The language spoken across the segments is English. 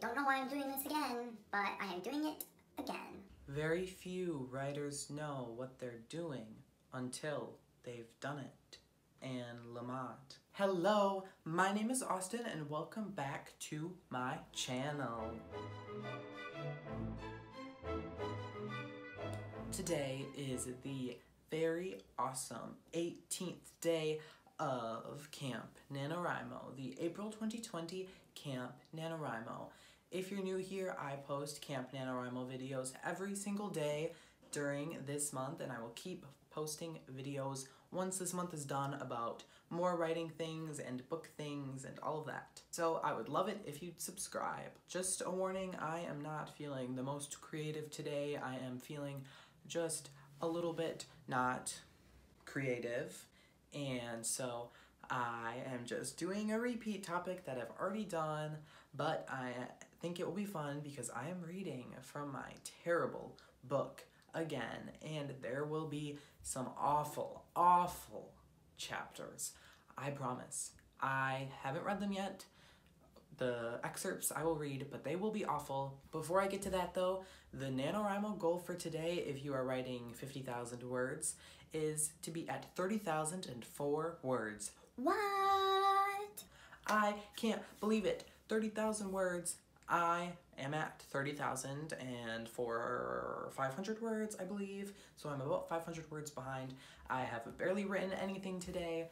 don't know why I'm doing this again, but I am doing it again. Very few writers know what they're doing until they've done it. Anne Lamott. Hello, my name is Austin and welcome back to my channel. Today is the very awesome 18th day of Camp NaNoWriMo, the April 2020 Camp NaNoWriMo. If you're new here, I post Camp NaNoWriMo videos every single day during this month, and I will keep posting videos once this month is done about more writing things and book things and all of that. So I would love it if you'd subscribe. Just a warning, I am not feeling the most creative today. I am feeling just a little bit not creative, and so I am just doing a repeat topic that I've already done, but I think it will be fun because I am reading from my terrible book again, and there will be some awful, awful chapters. I promise. I haven't read them yet. The excerpts I will read, but they will be awful. Before I get to that though, the NaNoWriMo goal for today, if you are writing 50,000 words, is to be at 30,004 words. What? I can't believe it. 30,000 words. I am at 30,500 words, I believe. So I'm about 500 words behind. I have barely written anything today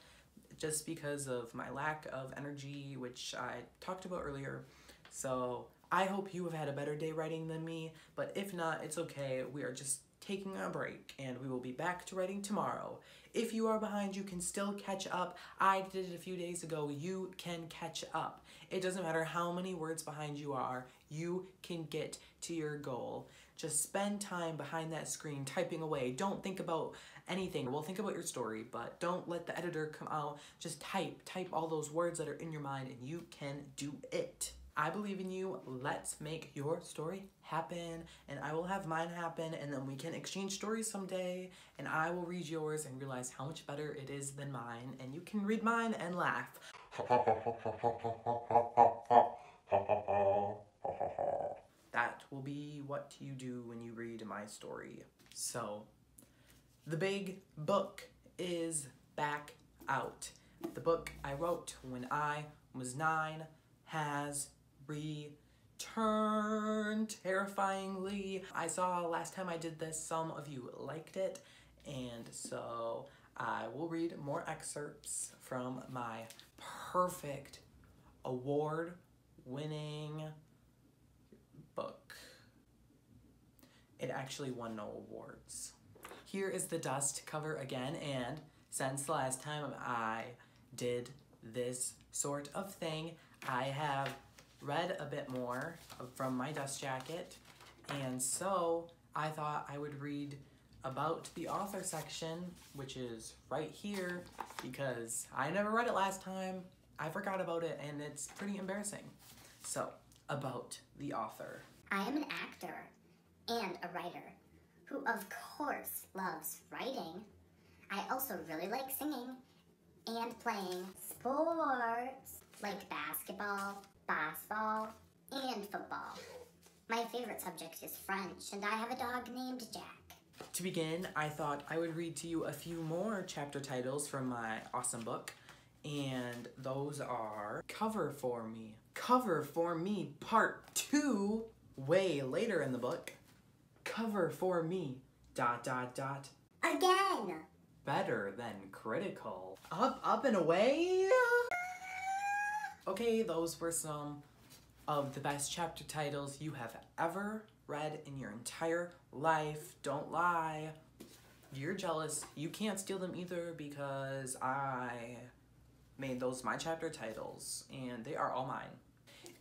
just because of my lack of energy, which I talked about earlier. So I hope you have had a better day writing than me, but if not, it's okay. We are just taking a break and we will be back to writing tomorrow. If you are behind, you can still catch up. I did it a few days ago. You can catch up. It doesn't matter how many words behind you are, you can get to your goal. Just spend time behind that screen typing away. Don't think about anything. Well, think about your story, but don't let the editor come out. Just type all those words that are in your mind and you can do it. I believe in you. Let's make your story happen, and I will have mine happen, and then we can exchange stories someday, and I will read yours and realize how much better it is than mine, and you can read mine and laugh. That will be what you do when you read my story. So, the big book is back out. The book I wrote when I was 9 has returned terrifyingly. I saw last time I did this, some of you liked it, and so I will read more excerpts from my perfect award-winning book. It actually won no awards. Here is the dust cover again, and since the last time I did this sort of thing, I have read a bit more from my dust jacket, and so I thought I would read about the author section, which is right here, because I never read it last time. I forgot about it, and it's pretty embarrassing. So, about the author. I am an actor and a writer who, of course, loves writing. I also really like singing and playing sports, like basketball, and football. My favorite subject is French, and I have a dog named Jack. To begin, I thought I would read to you a few more chapter titles from my awesome book, and those are Cover for Me Part 2, way later in the book, Cover for Me, ... again! Better Than Critical, Up and Away? Okay, those were some of the best chapter titles you have ever read in your entire life. Don't lie. You're jealous. You can't steal them either because I made those my chapter titles and they are all mine.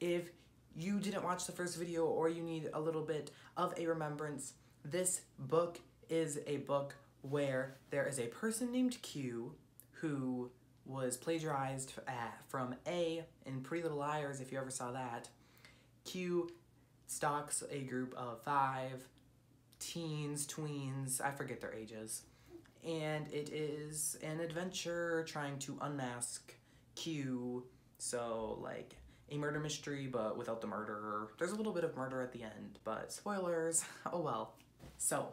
If you didn't watch the first video or you need a little bit of a remembrance, this book is a book where there is a person named Q who was plagiarized from A in Pretty Little Liars, if you ever saw that. Q stalks a group of 5 teens, tweens, I forget their ages, and it is an adventure trying to unmask Q, so like a murder mystery, but without the murderer. There's a little bit of murder at the end, but spoilers, oh well. So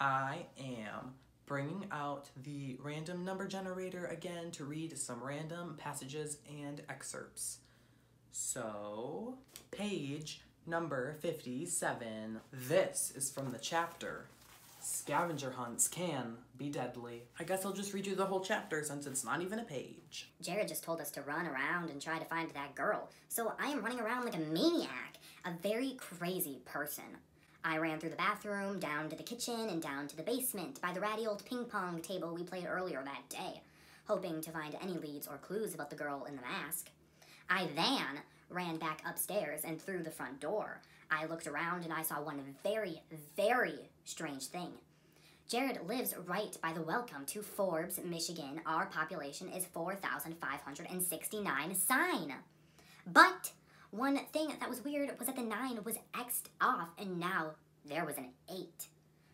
I am bringing out the random number generator again to read some random passages and excerpts. So, page number 57. This is from the chapter, Scavenger Hunts Can Be Deadly. I guess I'll just read you the whole chapter since it's not even a page. Jared just told us to run around and try to find that girl, so I am running around like a maniac, a very crazy person. I ran through the bathroom, down to the kitchen, and down to the basement by the ratty old ping pong table we played earlier that day, hoping to find any leads or clues about the girl in the mask. I then ran back upstairs and through the front door. I looked around and I saw one very, very strange thing. Jared lives right by the welcome to Forbes, Michigan. Our population is 4,569 sign. But one thing that was weird was that the 9 was X'd off and now there was an 8.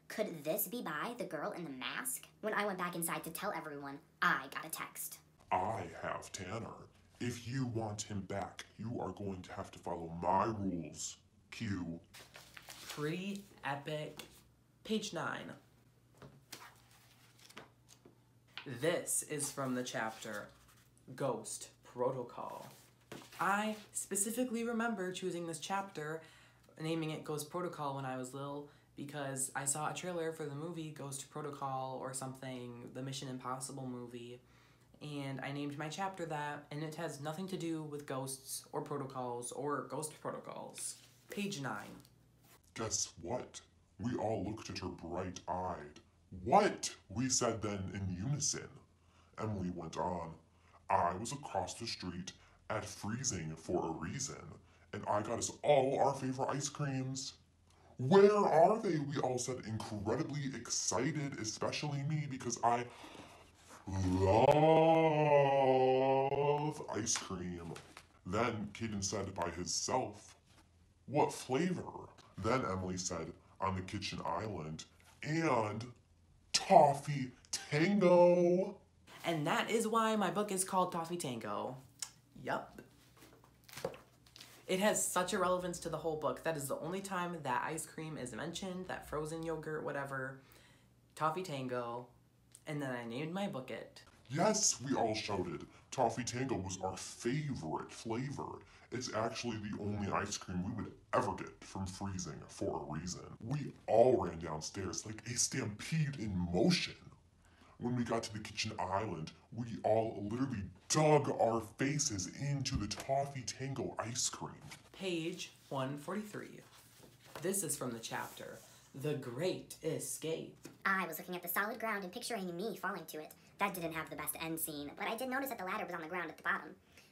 Could this be by the girl in the mask? When I went back inside to tell everyone, I got a text. I have Tanner. If you want him back, you are going to have to follow my rules. Q. Pretty epic. Page 9. This is from the chapter, Ghost Protocol. I specifically remember choosing this chapter, naming it Ghost Protocol when I was little, because I saw a trailer for the movie Ghost Protocol or something, the Mission Impossible movie, and I named my chapter that, and it has nothing to do with ghosts or protocols or ghost protocols. Page 9. Guess what? We all looked at her bright-eyed. What? We said then in unison. Emily went on. I was across the street at Freezing for a Reason, and I got us all our favorite ice creams. Where are they? We all said, incredibly excited, especially me, because I love ice cream. Then Caden said by himself, what flavor? Then Emily said, on the kitchen island, and Toffee Tango. And that is why my book is called Toffee Tango. Yup. It has such a relevance to the whole book. That is the only time that ice cream is mentioned, that frozen yogurt, whatever. Toffee Tango. And then I named my book it. Yes, we all shouted. Toffee Tango was our favorite flavor. It's actually the only ice cream we would ever get from Freezing for a Reason. We all ran downstairs like a stampede in motion. When we got to the kitchen island, we all literally dug our faces into the Toffee Tango ice cream. Page 143. This is from the chapter, The Great Escape. I was looking at the solid ground and picturing me falling to it. That didn't have the best end scene, but I did notice that the ladder was on the ground at the bottom.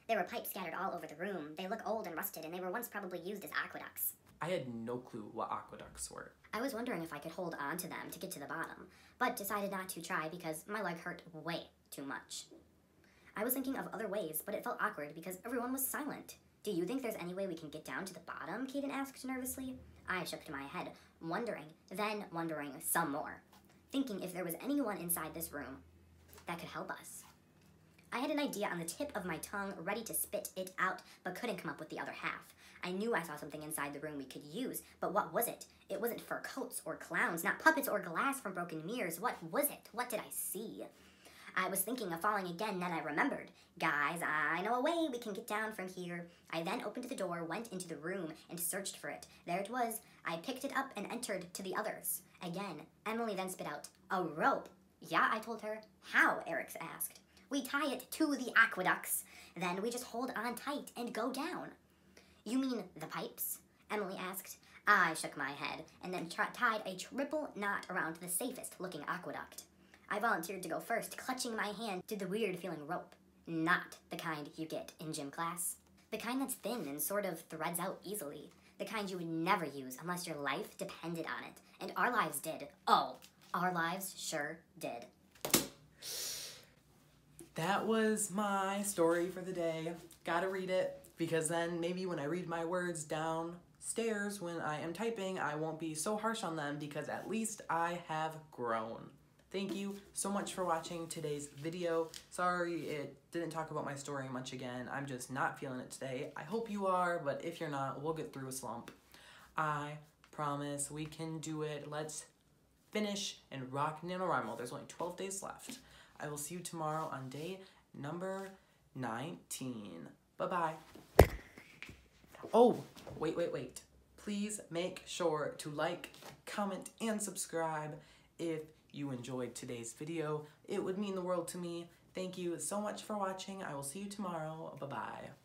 There were pipes scattered all over the room. They look old and rusted, and they were once probably used as aqueducts. I had no clue what aqueducts were. I was wondering if I could hold on to them to get to the bottom, but decided not to try because my leg hurt way too much. I was thinking of other ways, but it felt awkward because everyone was silent. Do you think there's any way we can get down to the bottom? Caden asked nervously. I shook my head, wondering some more, thinking if there was anyone inside this room that could help us. I had an idea on the tip of my tongue, ready to spit it out, but couldn't come up with the other half. I knew I saw something inside the room we could use, but what was it? It wasn't fur coats or clowns, not puppets or glass from broken mirrors. What was it? What did I see? I was thinking of falling again, then I remembered. Guys, I know a way we can get down from here. I then opened the door, went into the room, and searched for it. There it was. I picked it up and entered to the others. Again, Emily then spit out, a rope. Yeah, I told her. How? Eric asked. We tie it to the aqueducts. Then we just hold on tight and go down. You mean the pipes? Emily asked. I shook my head and then tied a triple knot around the safest looking aqueduct. I volunteered to go first, clutching my hand to the weird-feeling rope. Not the kind you get in gym class. The kind that's thin and sort of threads out easily. The kind you would never use unless your life depended on it. And our lives did. Oh, our lives sure did. That was my story for the day. Gotta read it, because then maybe when I read my words downstairs when I am typing, I won't be so harsh on them, because at least I have grown. Thank you so much for watching today's video. Sorry it didn't talk about my story much again. I'm just not feeling it today. I hope you are, but if you're not, we'll get through a slump. I promise we can do it. Let's finish and rock NaNoWriMo. There's only 12 days left. I will see you tomorrow on day number 19. Bye-bye. Oh, wait. Please make sure to like, comment, and subscribe if you enjoyed today's video. It would mean the world to me. Thank you so much for watching. I will see you tomorrow. Bye-bye.